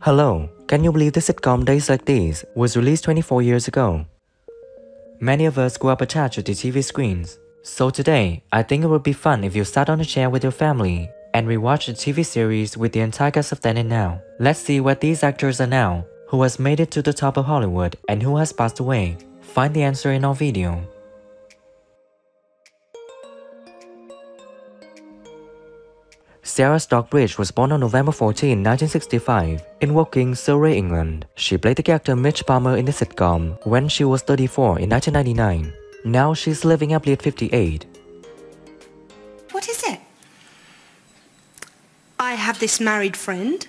Hello, can you believe the sitcom Days Like These was released 24 years ago? Many of us grew up attached to TV screens, so today I think it would be fun if you sat on a chair with your family and rewatched the TV series with the entire cast of then and now. Let's see what these actors are now, who has made it to the top of Hollywood and who has passed away. Find the answer in our video. Sarah Stockbridge was born on November 14, 1965, in Woking, Surrey, England. She played the character Midge Palmer in the sitcom when she was 34 in 1999. Now she's living happily at 58. What is it? I have this married friend,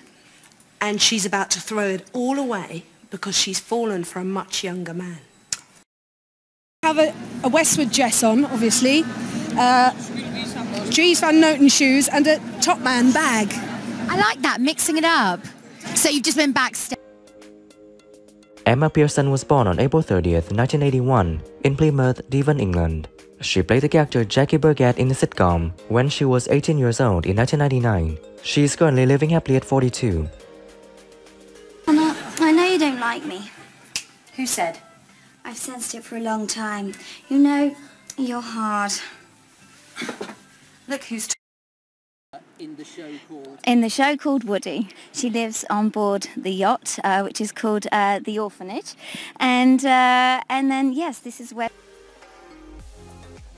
and she's about to throw it all away because she's fallen for a much younger man. I have a Westward dress on, obviously. Dries Van Noten shoes and a Top Man bag. I like that, mixing it up. So you've just been backstage. Emma Pearson was born on April 30th, 1981 in Plymouth, Devon, England. She played the character Jackie Burgett in the sitcom when she was 18 years old in 1999. She is currently living happily at 42. Anna, I know you don't like me. Who said? I've sensed it for a long time. You know, you're hard. Look who's in the show called Woody. She lives on board the yacht, which is called the Orphanage, and then yes, this is where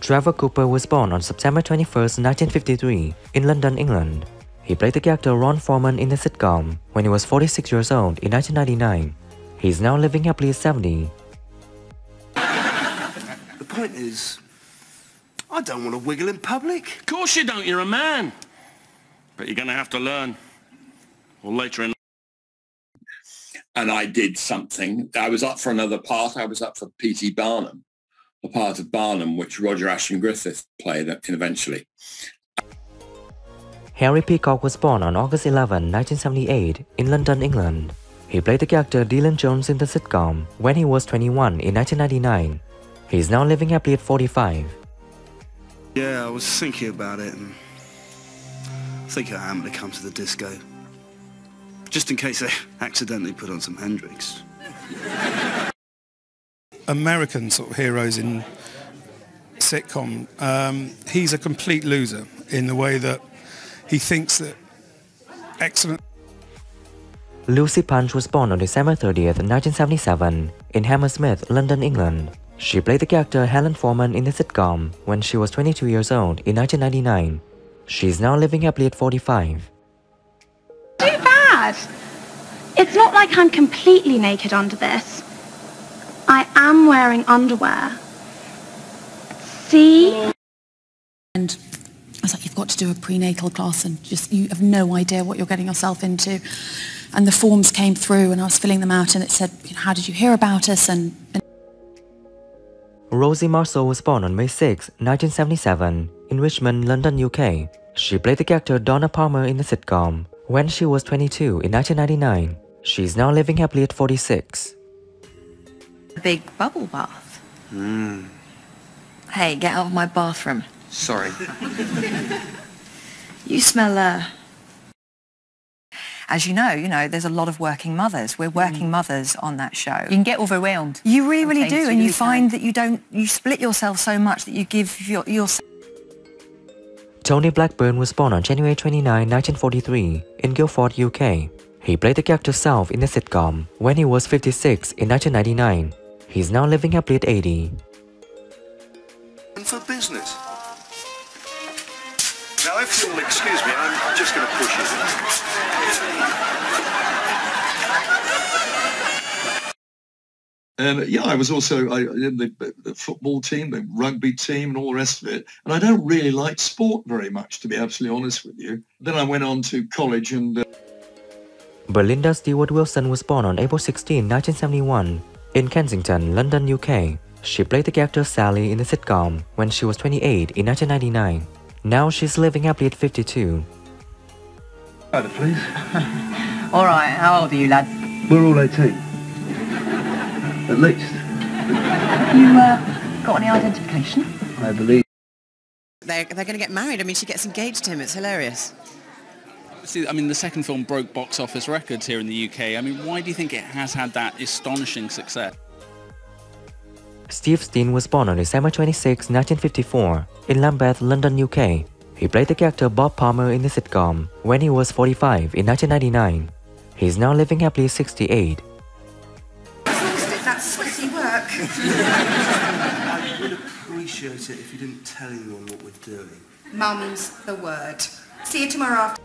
Trevor Cooper was born on September 21st, 1953, in London, England. He played the character Ron Foreman in the sitcom when he was 46 years old in 1999. He is now living happily at 70. The point is, I don't want to wiggle in public. Of course you don't, you're a man. But you're going to have to learn. Or later in... And I did something. I was up for another part. I was up for P.T. Barnum, a part of Barnum, which Roger Ashton-Griffiths played eventually. Harry Peacock was born on August 11, 1978, in London, England. He played the character Dylan Jones in the sitcom when he was 21 in 1999. He is now living happily at 45. Yeah, I was thinking about it, and I think I am going to come to the disco. Just in case I accidentally put on some Hendrix. American sort of heroes in sitcom. He's a complete loser in the way that he thinks that excellent... Lucy Punch was born on December 30th, 1977, in Hammersmith, London, England. She played the character Helen Foreman in the sitcom when she was 22 years old in 1999. She is now living happily at 45. Too bad! It's not like I'm completely naked under this. I am wearing underwear. See? And I was like, you've got to do a prenatal class and just, you have no idea what you're getting yourself into. And the forms came through and I was filling them out and it said, you know, how did you hear about us? And Rosie Marcel was born on May 6, 1977, in Richmond, London, UK. She played the character Donna Palmer in the sitcom when she was 22 in 1999. She is now living happily at 46. A big bubble bath. Mm. Hey, get out of my bathroom. Sorry. You smell, As you know, there's a lot of working mothers. We're working mothers on that show. You can get overwhelmed. You really do, and you find that you split yourself so much that you give your... Tony Blackburn was born on January 29, 1943, in Guildford, UK. He played the character South in the sitcom when he was 56 in 1999. He's now living happily at 80. And for business. Now, if you'll excuse me, I'm just going to push it. Yeah, I was also in the football team, the rugby team and all the rest of it. And I don't really like sport very much, to be absolutely honest with you. Then I went on to college and... Belinda Stewart-Wilson was born on April 16, 1971, in Kensington, London, UK. She played the character Sally in the sitcom when she was 28 in 1999. Now she's living happily at 52. Either, please. All right, how old are you, lad? We're all 18. At least. You got any identification? I believe. They're going to get married. I mean, she gets engaged to him. It's hilarious. I mean, the second film broke box office records here in the UK. I mean, why do you think it has had that astonishing success? Steve Steen was born on December 26, 1954, in Lambeth, London, UK. He played the character Bob Palmer in the sitcom when he was 45 in 1999. He is now living happily 68. That's sweaty work. I would appreciate it if you didn't tell anyone what we're doing. Mum's the word. See you tomorrow after.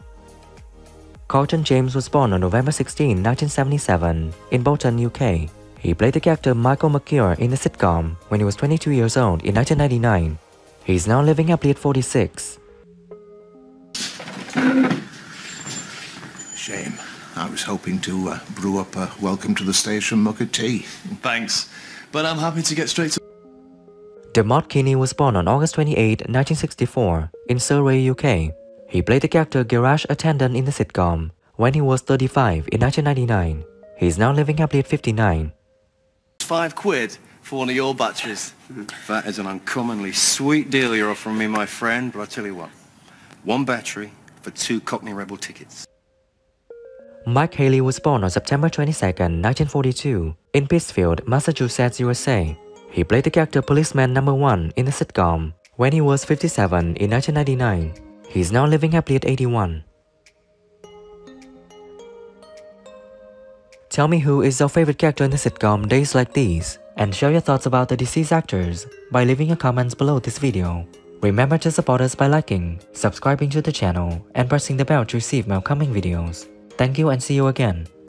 Carlton James was born on November 16, 1977, in Bolton, UK. He played the character Michael McCure in the sitcom when he was 22 years old in 1999. He is now living happily at 46. Shame. I was hoping to brew up a welcome to the station mug of tea. Thanks, but I'm happy to get straight to... Dermot Kinney was born on August 28, 1964, in Surrey, UK. He played the character garage attendant in the sitcom when he was 35 in 1999. He is now living happily at 59. £5 for one of your batteries. That is an uncommonly sweet deal you're offering me, my friend, but I tell you what, one battery for 2 Cockney Rebel tickets. Mike Haley was born on September 22, 1942, in Pittsfield, Massachusetts, USA. He played the character Policeman No. 1 in the sitcom when he was 57 in 1999. He is now living happily at 81. Tell me who is your favorite character in the sitcom Days Like These, and share your thoughts about the deceased actors by leaving your comments below this video. Remember to support us by liking, subscribing to the channel, and pressing the bell to receive my upcoming videos. Thank you and see you again.